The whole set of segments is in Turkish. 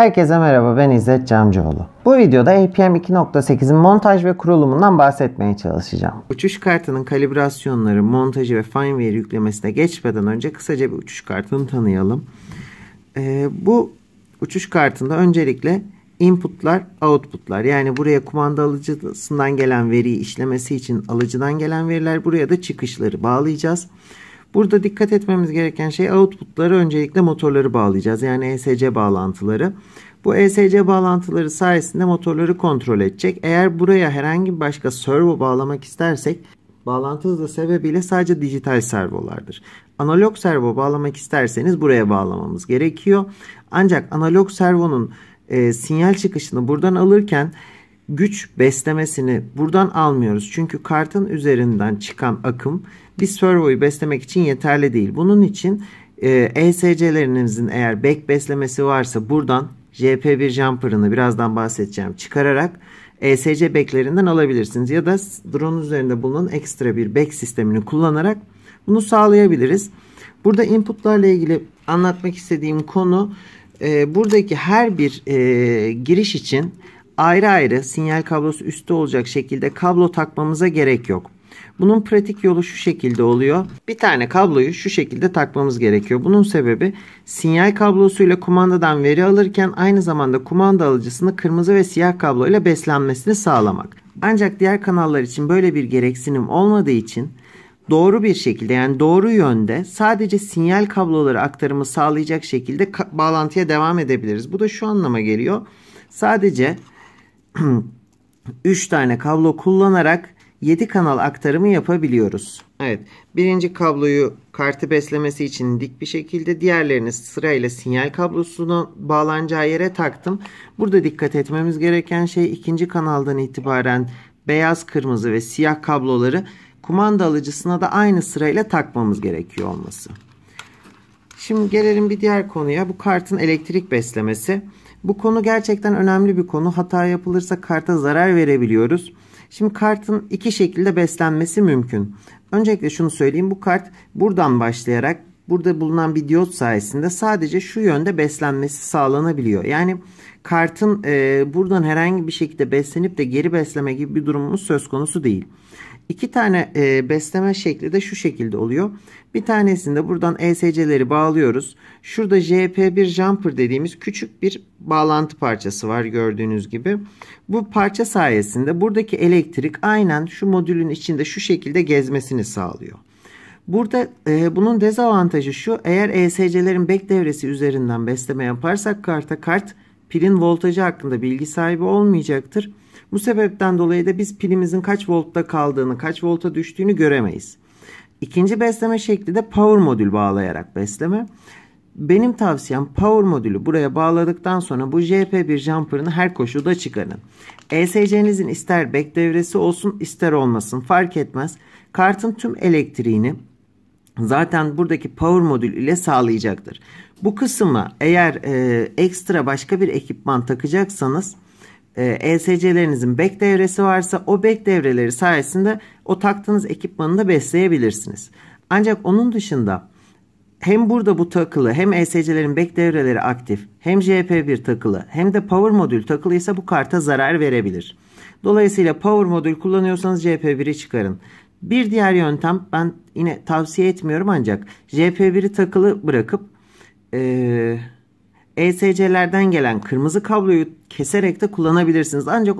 Herkese merhaba, ben İzzet Camcıoğlu. Bu videoda APM 2.8'in montaj ve kurulumundan bahsetmeye çalışacağım. Uçuş kartının kalibrasyonları, montajı ve firmware yüklemesine geçmeden önce kısaca bir uçuş kartını tanıyalım. Bu uçuş kartında öncelikle inputlar, outputlar, yani buraya kumanda alıcısından gelen veriyi işlemesi için alıcıdan gelen veriler, buraya da çıkışları bağlayacağız. Burada dikkat etmemiz gereken şey outputları, öncelikle motorları bağlayacağız. Yani ESC bağlantıları. Bu ESC bağlantıları sayesinde motorları kontrol edecek. Eğer buraya herhangi bir başka servo bağlamak istersek, bağlantı hızı sebebiyle sadece dijital servolardır. Analog servo bağlamak isterseniz buraya bağlamamız gerekiyor. Ancak analog servonun sinyal çıkışını buradan alırken güç beslemesini buradan almıyoruz. Çünkü kartın üzerinden çıkan akım bir servoyu beslemek için yeterli değil. Bunun için ESC'lerinizin eğer back beslemesi varsa buradan JP1 jumper'ını, birazdan bahsedeceğim, çıkararak ESC backlerinden alabilirsiniz. Ya da drone üzerinde bulunan ekstra bir back sistemini kullanarak bunu sağlayabiliriz. Burada inputlarla ilgili anlatmak istediğim konu buradaki her bir giriş için ayrı ayrı sinyal kablosu üstte olacak şekilde kablo takmamıza gerek yok. Bunun pratik yolu şu şekilde oluyor. Bir tane kabloyu şu şekilde takmamız gerekiyor. Bunun sebebi sinyal kablosuyla kumandadan veri alırken aynı zamanda kumanda alıcısını kırmızı ve siyah kabloyla beslenmesini sağlamak. Ancak diğer kanallar için böyle bir gereksinim olmadığı için doğru bir şekilde, yani doğru yönde sadece sinyal kabloları aktarımı sağlayacak şekilde bağlantıya devam edebiliriz. Bu da şu anlama geliyor. Sadece 3 tane kablo kullanarak 7 kanal aktarımı yapabiliyoruz. Evet, birinci kabloyu kartı beslemesi için dik bir şekilde, diğerlerini sırayla sinyal kablosuna bağlanacağı yere taktım. Burada dikkat etmemiz gereken şey, ikinci kanaldan itibaren beyaz, kırmızı ve siyah kabloları kumanda alıcısına da aynı sırayla takmamız gerekiyor olması. Şimdi gelelim bir diğer konuya, bu kartın elektrik beslemesi. Bu konu gerçekten önemli bir konu. Hata yapılırsa karta zarar verebiliyoruz. Şimdi kartın iki şekilde beslenmesi mümkün. Öncelikle şunu söyleyeyim. Bu kart buradan başlayarak burada bulunan bir diyot sayesinde sadece şu yönde beslenmesi sağlanabiliyor. Yani kartın buradan herhangi bir şekilde beslenip de geri besleme gibi bir durumumuz söz konusu değil. İki tane besleme şekli de şu şekilde oluyor. Bir tanesinde buradan ESC'leri bağlıyoruz. Şurada JP1 jumper dediğimiz küçük bir bağlantı parçası var, gördüğünüz gibi. Bu parça sayesinde buradaki elektrik aynen şu modülün içinde şu şekilde gezmesini sağlıyor. Burada bunun dezavantajı şu: eğer ESC'lerin back devresi üzerinden besleme yaparsak karta, kart pilin voltajı hakkında bilgi sahibi olmayacaktır. Bu sebepten dolayı da biz pilimizin kaç voltta kaldığını, kaç volta düştüğünü göremeyiz. İkinci besleme şekli de power modül bağlayarak besleme. Benim tavsiyem, power modülü buraya bağladıktan sonra bu JP1 jumper'ını her koşulda çıkarın. ESC'nizin ister back devresi olsun ister olmasın fark etmez. Kartın tüm elektriğini zaten buradaki power modül ile sağlayacaktır. Bu kısma eğer ekstra başka bir ekipman takacaksanız, ESC'lerinizin back devresi varsa o back devreleri sayesinde o taktığınız ekipmanı da besleyebilirsiniz. Ancak onun dışında hem burada bu takılı, hem ESC'lerin back devreleri aktif, hem JP1 takılı, hem de power modül takılıysa bu karta zarar verebilir. Dolayısıyla power modül kullanıyorsanız JP1'i çıkarın. Bir diğer yöntem, ben yine tavsiye etmiyorum ancak, JP1'i takılı bırakıp ESC'lerden gelen kırmızı kabloyu keserek de kullanabilirsiniz. Ancak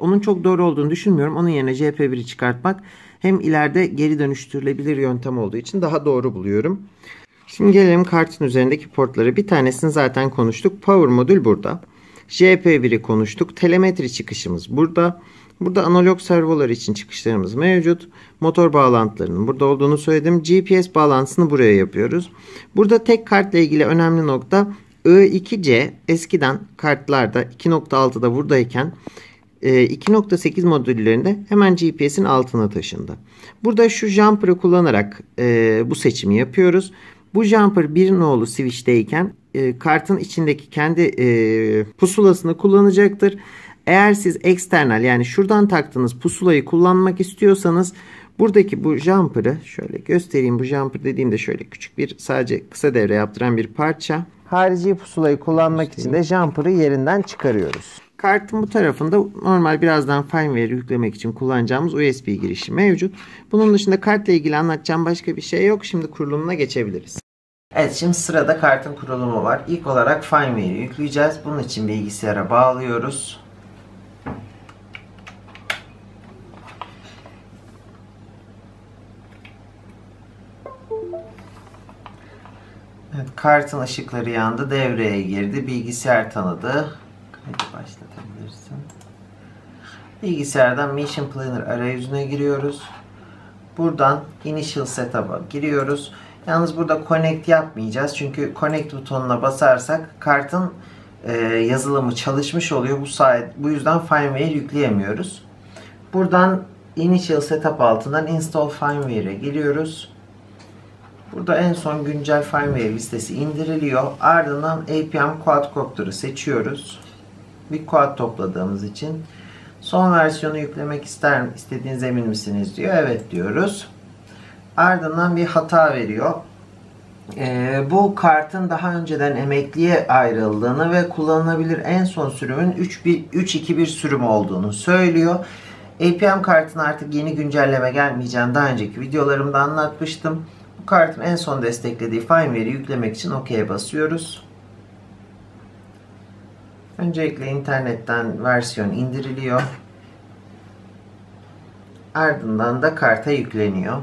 onun çok doğru olduğunu düşünmüyorum. Onun yerine JP1'i çıkartmak hem ileride geri dönüştürülebilir yöntem olduğu için daha doğru buluyorum. Şimdi gelelim kartın üzerindeki portları. Bir tanesini zaten konuştuk. Power modül burada. JP1'i konuştuk. Telemetri çıkışımız burada. Burada analog servolar için çıkışlarımız mevcut. Motor bağlantılarının burada olduğunu söyledim. GPS bağlantısını buraya yapıyoruz. Burada tek kartla ilgili önemli nokta, I2C eskiden kartlarda 2.6'da buradayken 2.8 modüllerinde hemen GPS'in altına taşındı. Burada şu jumper'ı kullanarak bu seçimi yapıyoruz. Bu jumper 1 nolu switch'teyken kartın içindeki kendi pusulasını kullanacaktır. Eğer siz eksternal, yani şuradan taktığınız pusulayı kullanmak istiyorsanız buradaki bu jumper'ı şöyle göstereyim. Bu jumper dediğimde şöyle küçük bir, sadece kısa devre yaptıran bir parça. Harici pusulayı kullanmak için de jumper'ı yerinden çıkarıyoruz. Kartın bu tarafında normal birazdan firmware yüklemek için kullanacağımız USB girişi mevcut. Bunun dışında kartla ilgili anlatacağım başka bir şey yok. Şimdi kurulumuna geçebiliriz. Evet, şimdi sırada kartın kurulumu var. İlk olarak firmware'i yükleyeceğiz. Bunun için bilgisayara bağlıyoruz. Evet, kartın ışıkları yandı, devreye girdi, bilgisayar tanıdı. Hadi başlatabilirsin. Bilgisayardan Mission Planner arayüzüne giriyoruz. Buradan Initial Setup'a giriyoruz. Yalnız burada Connect yapmayacağız çünkü Connect butonuna basarsak kartın yazılımı çalışmış oluyor. Bu yüzden firmware yükleyemiyoruz. Buradan Initial Setup altından Install Firmware'e giriyoruz. Burada en son güncel firmware listesi indiriliyor. Ardından APM Quadcopter'ı seçiyoruz. Bir quad topladığımız için. Son versiyonu yüklemek istediğiniz emin misiniz diyor. Evet diyoruz. Ardından bir hata veriyor. Bu kartın daha önceden emekliye ayrıldığını ve kullanılabilir en son sürümün 3.2.1 sürümü olduğunu söylüyor. APM kartına artık yeni güncelleme gelmeyeceğini daha önceki videolarımda anlatmıştım. Bu kartın en son desteklediği firmware'i yüklemek için OK'ye basıyoruz. Öncelikle internetten versiyon indiriliyor. Ardından da karta yükleniyor.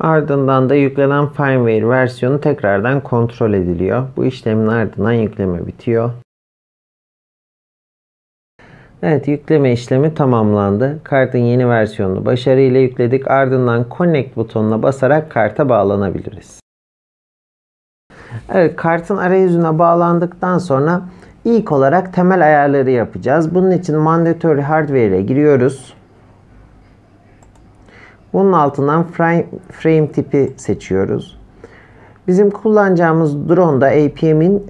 Ardından da yüklenen firmware versiyonu tekrardan kontrol ediliyor. Bu işlemin ardından yükleme bitiyor. Evet, yükleme işlemi tamamlandı. Kartın yeni versiyonunu başarıyla yükledik. Ardından Connect butonuna basarak karta bağlanabiliriz. Evet, kartın arayüzüne bağlandıktan sonra ilk olarak temel ayarları yapacağız. Bunun için Mandatory Hardware'e giriyoruz. Bunun altından frame tipi seçiyoruz. Bizim kullanacağımız drone'da APM'in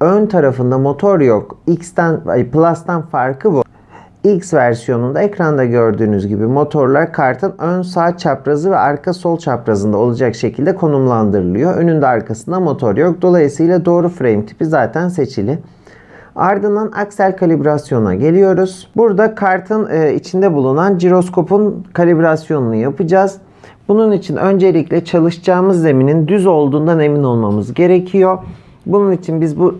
ön tarafında motor yok. Plus'tan farkı bu. X versiyonunda ekranda gördüğünüz gibi motorlar kartın ön sağ çaprazı ve arka sol çaprazında olacak şekilde konumlandırılıyor. Önünde arkasında motor yok. Dolayısıyla doğru frame tipi zaten seçili. Ardından aksel kalibrasyona geliyoruz. Burada kartın içinde bulunan jiroskopun kalibrasyonunu yapacağız. Bunun için öncelikle çalışacağımız zeminin düz olduğundan emin olmamız gerekiyor. Bunun için biz bu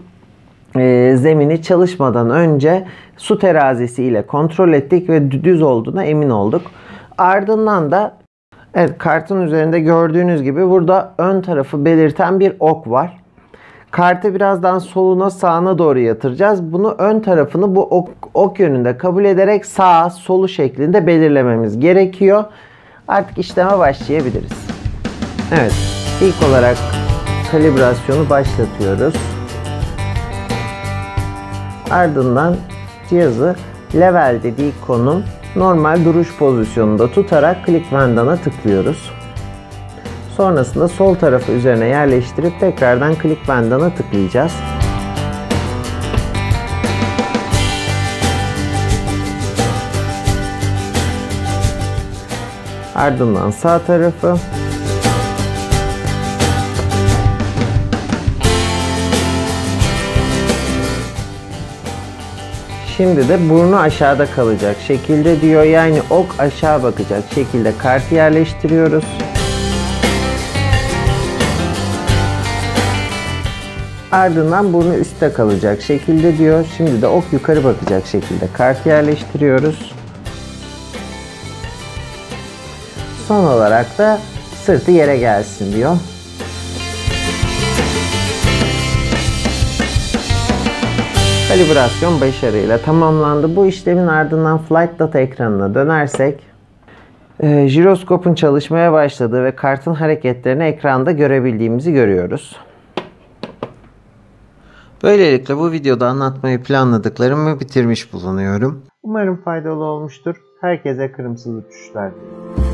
zemini çalışmadan önce su terazisi ile kontrol ettik ve düz olduğuna emin olduk. Ardından da evet, kartın üzerinde gördüğünüz gibi burada ön tarafı belirten bir ok var. Kartı birazdan soluna sağına doğru yatıracağız. Bunu ön tarafını bu ok yönünde kabul ederek sağa solu şeklinde belirlememiz gerekiyor. Artık işleme başlayabiliriz. Evet, ilk olarak kalibrasyonu başlatıyoruz. Ardından cihazı level dediği konum normal duruş pozisyonunda tutarak click bandana tıklıyoruz. Sonrasında sol tarafı üzerine yerleştirip tekrardan click bandana tıklayacağız. Ardından sağ tarafı. Şimdi de burnu aşağıda kalacak şekilde diyor. Yani ok aşağı bakacak şekilde kartı yerleştiriyoruz. Ardından burnu üstte kalacak şekilde diyor. Şimdi de ok yukarı bakacak şekilde kartı yerleştiriyoruz. Son olarak da sırtı yere gelsin diyor. Kalibrasyon başarıyla tamamlandı. Bu işlemin ardından Flight Data ekranına dönersek jiroskopun çalışmaya başladığı ve kartın hareketlerini ekranda görebildiğimizi görüyoruz. Böylelikle bu videoda anlatmayı planladıklarımı bitirmiş bulunuyorum. Umarım faydalı olmuştur. Herkese kırmızı uçuşlar.